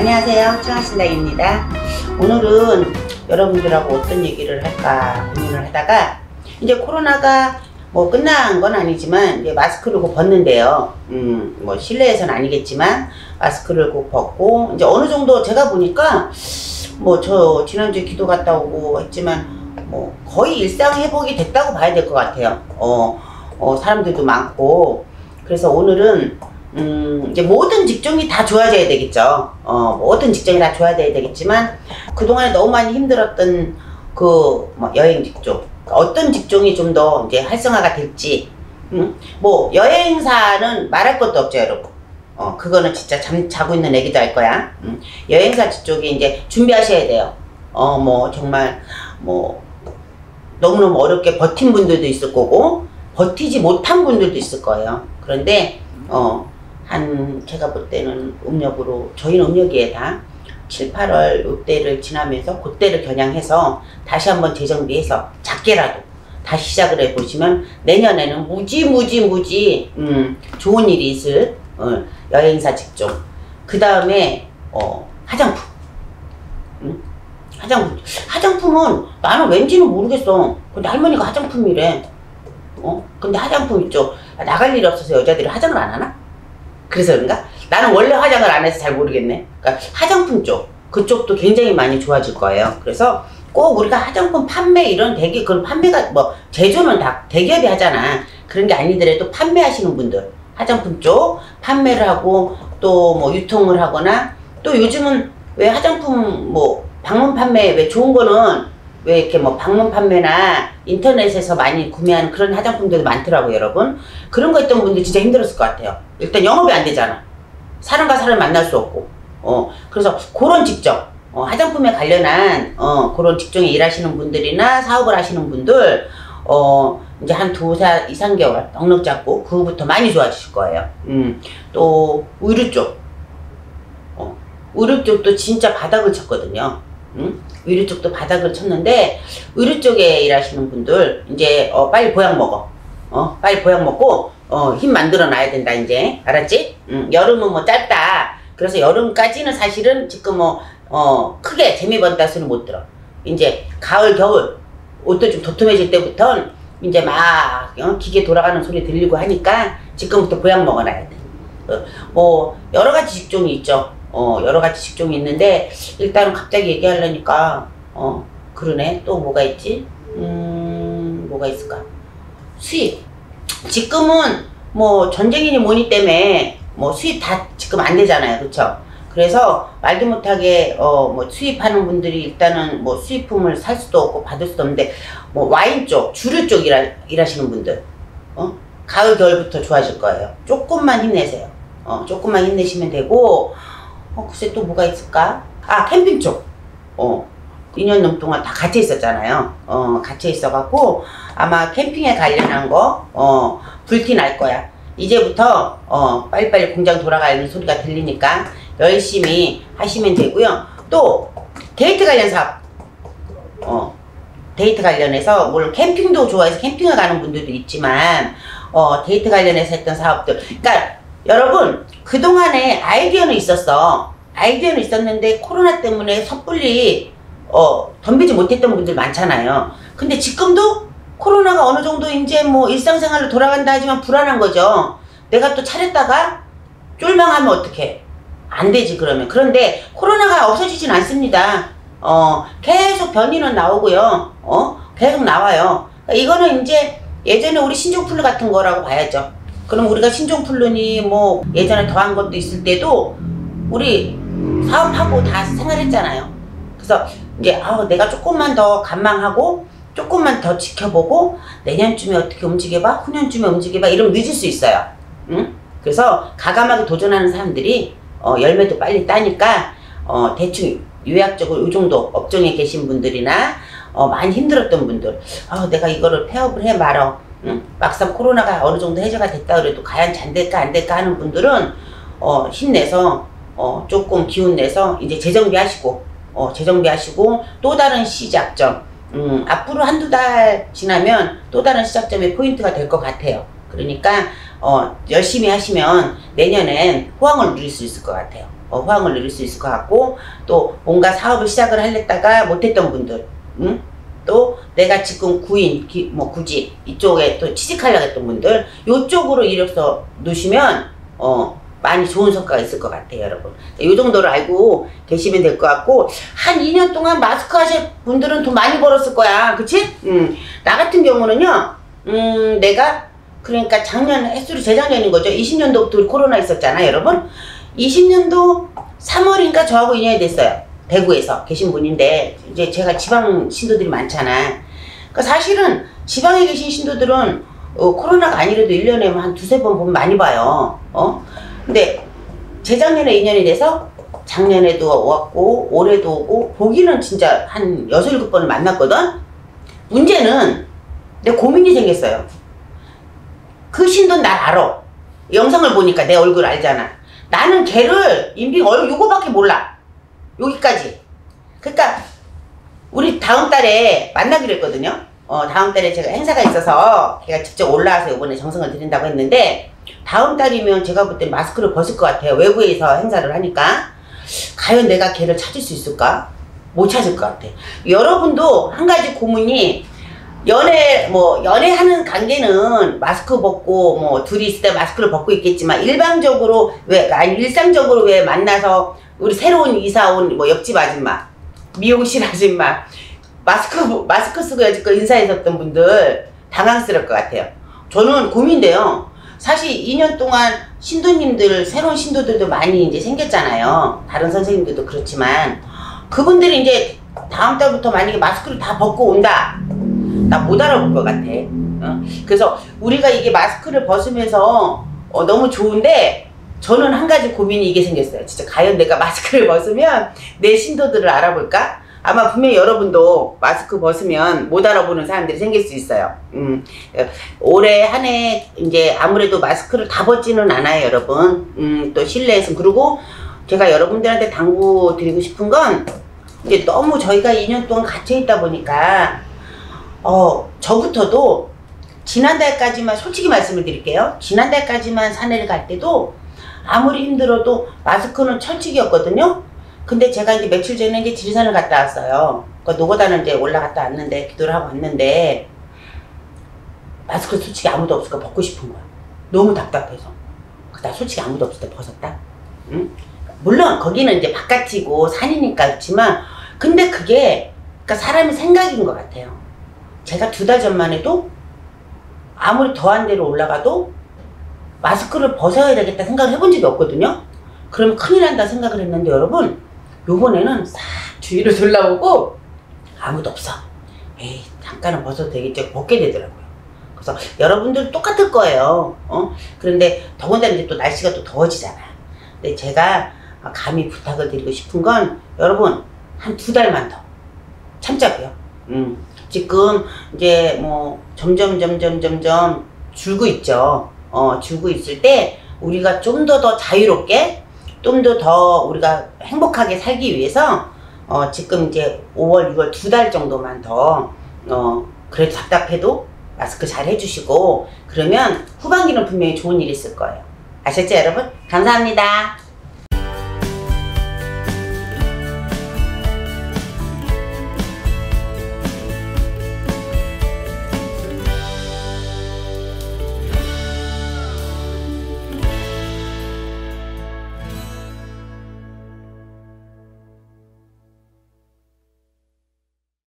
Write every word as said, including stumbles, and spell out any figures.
안녕하세요, 청아신당입니다. 오늘은 여러분들하고 어떤 얘기를 할까 고민을 하다가, 이제 코로나가 뭐 끝난 건 아니지만 이제 마스크를 꼭 벗는데요. 음, 뭐 실내에서는 아니겠지만 마스크를 꼭 벗고, 이제 어느 정도 제가 보니까 뭐 저 지난주에 기도 갔다 오고 했지만 뭐 거의 일상 회복이 됐다고 봐야 될 것 같아요. 어, 어, 사람들도 많고. 그래서 오늘은 음, 이제 모든 직종이 다 좋아져야 되겠죠. 어, 모든 직종이 다 좋아져야 되겠지만, 그동안에 너무 많이 힘들었던 그 뭐 여행 직종, 어떤 직종이 좀 더 이제 활성화가 될지. 음? 뭐 여행사는 말할 것도 없죠, 여러분. 어, 그거는 진짜 잠 자고 있는 애기도 할 거야. 음? 여행사 쪽이 이제 준비하셔야 돼요. 어, 뭐 정말 뭐 너무너무 어렵게 버틴 분들도 있을 거고, 버티지 못한 분들도 있을 거예요. 그런데 어. 한 제가 볼 때는 음력으로, 저희는 음력이에 다 칠, 팔월 요때를 지나면서 그때를 겨냥해서 다시 한번 재정비해서 작게라도 다시 시작을 해보시면 내년에는 무지 무지 무지 음, 좋은 일이 있을 어, 여행사 직종. 그 다음에 어, 화장품. 음? 화장품. 화장품은 나는 왠지는 모르겠어. 근데 할머니가 화장품이래. 어? 근데 화장품 있죠. 나갈 일이 없어서 여자들이 화장을 안 하나? 그래서 그런가? 나는 원래 화장을 안 해서 잘 모르겠네. 그러니까 화장품 쪽, 그쪽도 굉장히 많이 좋아질 거예요. 그래서 꼭 우리가 화장품 판매 이런 대기, 그런 판매가 뭐 제조는 다 대기업이 하잖아. 그런 게 아니더라도 판매하시는 분들, 화장품 쪽 판매를 하고 또 뭐 유통을 하거나, 또 요즘은 왜 화장품 뭐 방문 판매, 왜 좋은 거는 왜 이렇게 뭐 방문 판매나 인터넷에서 많이 구매하는 그런 화장품들도 많더라고요, 여러분. 그런 거 했던 분들 진짜 힘들었을 것 같아요. 일단 영업이 안 되잖아. 사람과 사람 만날 수 없고. 어, 그래서 그런 직종, 어, 화장품에 관련한 어, 그런 직종에 일하시는 분들이나 사업을 하시는 분들, 어, 이제 한 두, 세, 이, 삼 개월 넉넉 잡고 그 후부터 많이 좋아지실 거예요. 음, 또 의류 쪽, 어, 의류 쪽도 진짜 바닥을 쳤거든요. 음? 의류 쪽도 바닥을 쳤는데, 의류 쪽에 일하시는 분들 이제 어, 빨리 보약 먹어. 어, 빨리 보약 먹고 어, 힘 만들어 놔야 된다, 이제. 알았지? 음, 여름은 뭐 짧다. 그래서 여름까지는 사실은 지금 뭐 어, 크게 재미 본다 소리는 못 들어. 이제 가을 겨울 옷도 좀 도톰해질 때부터는 이제 막 어, 기계 돌아가는 소리 들리고 하니까 지금부터 보약 먹어 놔야 돼. 어, 뭐 여러 가지 직종이 있죠. 어, 여러 가지 직종이 있는데, 일단은 갑자기 얘기하려니까, 어, 그러네. 또 뭐가 있지? 음, 뭐가 있을까? 수입. 지금은 뭐 전쟁이니 뭐니 때문에 뭐 수입 다 지금 안 되잖아요. 그쵸? 그래서 말도 못하게, 어, 뭐 수입하는 분들이 일단은 뭐 수입품을 살 수도 없고 받을 수도 없는데, 뭐 와인 쪽, 주류 쪽 일하, 일하시는 분들, 어? 가을, 겨울부터 좋아질 거예요. 조금만 힘내세요. 어, 조금만 힘내시면 되고, 어, 글쎄 또 뭐가 있을까? 아, 캠핑 쪽. 어, 이 년 넘 동안 다 갇혀 있었잖아요. 어, 갇혀 있어갖고, 아마 캠핑에 관련한 거, 어, 불티 날 거야. 이제부터, 어, 빨리빨리 공장 돌아가는 소리가 들리니까 열심히 하시면 되고요. 또, 데이트 관련 사업. 어, 데이트 관련해서, 물론 캠핑도 좋아해서 캠핑을 가는 분들도 있지만, 어, 데이트 관련해서 했던 사업들. 그러니까, 여러분, 그동안에 아이디어는 있었어. 아이디어는 있었는데 코로나 때문에 섣불리 어, 덤비지 못했던 분들 많잖아요. 근데 지금도 코로나가 어느 정도 이제 뭐 일상생활로 돌아간다 하지만 불안한 거죠. 내가 또 차렸다가 쫄망하면 어떡해. 안 되지, 그러면. 그런데 코로나가 없어지진 않습니다. 어, 계속 변이는 나오고요. 어, 계속 나와요. 그러니까 이거는 이제 예전에 우리 신종플루 같은 거라고 봐야죠. 그럼 우리가 신종플루니 뭐 예전에 더한 것도 있을 때도 우리 사업하고 다 생활했잖아요. 그래서 이제 아, 내가 조금만 더 감망하고 조금만 더 지켜보고 내년쯤에 어떻게 움직여봐, 후년쯤에 움직여봐 이러면 늦을 수 있어요. 응? 그래서 가감하게 도전하는 사람들이 어, 열매도 빨리 따니까 어, 대충 요약적으로 이 정도 업종에 계신 분들이나 어, 많이 힘들었던 분들, 아, 내가 이거를 폐업을 해 말어. 응? 막상 코로나가 어느 정도 해제가 됐다 그래도 과연 잘 될까 안 될까 하는 분들은 어, 힘내서 어, 조금 기운 내서 이제 재정비하시고 어, 재정비하시고 또 다른 시작점, 음, 앞으로 한두 달 지나면 또 다른 시작점의 포인트가 될 것 같아요. 그러니까 어, 열심히 하시면 내년엔 호황을 누릴 수 있을 것 같아요. 어, 호황을 누릴 수 있을 것 같고, 또 뭔가 사업을 시작을 하려다가 못했던 분들, 응? 또 내가 지금 구인, 기, 뭐 구직 이쪽에 또 취직하려고 했던 분들, 이쪽으로 이력서 놓으시면 어, 많이 좋은 성과가 있을 것 같아요, 여러분. 이 정도로 알고 계시면 될 것 같고, 한 이 년 동안 마스크 하실 분들은 돈 많이 벌었을 거야, 그치? 음, 나 같은 경우는요, 음, 내가 그러니까 작년, 해수로 재작년인 거죠. 이십 년도부터 코로나 있었잖아요, 여러분. 이십 년도 삼월인가 저하고 인연이 됐어요. 대구에서 계신 분인데, 이제 제가 지방 신도들이 많잖아. 그러니까 사실은 지방에 계신 신도들은 어, 코로나가 아니라도 일 년에 한 두세 번 보면 많이 봐요. 어? 근데 재작년에 인연이 돼서 작년에도 왔고 올해도 오고, 보기는 진짜 한 여섯, 일곱 번을 만났거든. 문제는 내 고민이 생겼어요. 그 신도는 날 알아. 영상을 보니까 내 얼굴 알잖아. 나는 걔를 인빙 얼굴 요거밖에 몰라. 여기까지. 그러니까 우리 다음 달에 만나기로 했거든요. 어, 다음 달에 제가 행사가 있어서 걔가 직접 올라와서 이번에 정성을 드린다고 했는데, 다음 달이면 제가 그때 마스크를 벗을 것 같아요. 외부에서 행사를 하니까. 과연 내가 걔를 찾을 수 있을까? 못 찾을 것 같아. 여러분도 한 가지 고민이, 연애, 뭐, 연애하는 관계는 마스크 벗고, 뭐, 둘이 있을 때 마스크를 벗고 있겠지만, 일방적으로, 왜, 아니, 일상적으로 왜 만나서, 우리 새로운 이사 온, 뭐, 옆집 아줌마, 미용실 아줌마, 마스크, 마스크 쓰고 여지껏 인사했었던 분들, 당황스러울 것 같아요. 저는 고민돼요. 사실 이 년 동안 신도님들, 새로운 신도들도 많이 이제 생겼잖아요. 다른 선생님들도 그렇지만, 그분들이 이제 다음 달부터 만약에 마스크를 다 벗고 온다. 나 못 알아볼 것 같아. 어? 그래서 우리가 이게 마스크를 벗으면서 어, 너무 좋은데, 저는 한 가지 고민이 이게 생겼어요. 진짜 과연 내가 마스크를 벗으면 내 신도들을 알아볼까? 아마 분명히 여러분도 마스크 벗으면 못 알아보는 사람들이 생길 수 있어요. 음, 올해 한 해 이제 아무래도 마스크를 다 벗지는 않아요, 여러분. 음, 또 실내에서. 그리고 제가 여러분들한테 당부 드리고 싶은 건, 이제 너무 저희가 이 년 동안 갇혀 있다 보니까, 어, 저부터도 지난달까지만, 솔직히 말씀을 드릴게요. 지난달까지만 산에를 갈 때도 아무리 힘들어도 마스크는 철칙이었거든요. 근데 제가 이제 며칠 전에 이제 지리산을 갔다 왔어요. 그러니까 노고단을 이제 올라갔다 왔는데, 기도를 하고 왔는데, 마스크 솔직히 아무도 없으니까 벗고 싶은 거야. 너무 답답해서. 나 솔직히 아무도 없을 때 벗었다. 응? 물론 거기는 이제 바깥이고 산이니까 그렇지만, 근데 그게, 그러니까 사람의 생각인 것 같아요. 제가 두 달 전만 해도 아무리 더한 데로 올라가도 마스크를 벗어야 되겠다 생각을 해본 적이 없거든요. 그러면 큰일 난다 생각을 했는데, 여러분, 요번에는 싹 주위를 둘러보고 아무도 없어. 에이, 잠깐은 벗어도 되겠지. 벗게 되더라고요. 그래서 여러분들 똑같을 거예요. 어? 그런데 더군다나 이제 또 날씨가 또 더워지잖아. 근데 제가 감히 부탁을 드리고 싶은 건, 여러분, 한 두 달만 더 참자고요. 음. 지금 이제 뭐 점점 점점 점점 줄고 있죠. 어, 줄고 있을 때 우리가 좀 더 더 자유롭게, 좀 더 더 우리가 행복하게 살기 위해서 어, 지금 이제 오월, 유월 두 달 정도만 더 어, 그래도 답답해도 마스크 잘 해주시고, 그러면 후반기는 분명히 좋은 일이 있을 거예요. 아셨죠, 여러분? 감사합니다.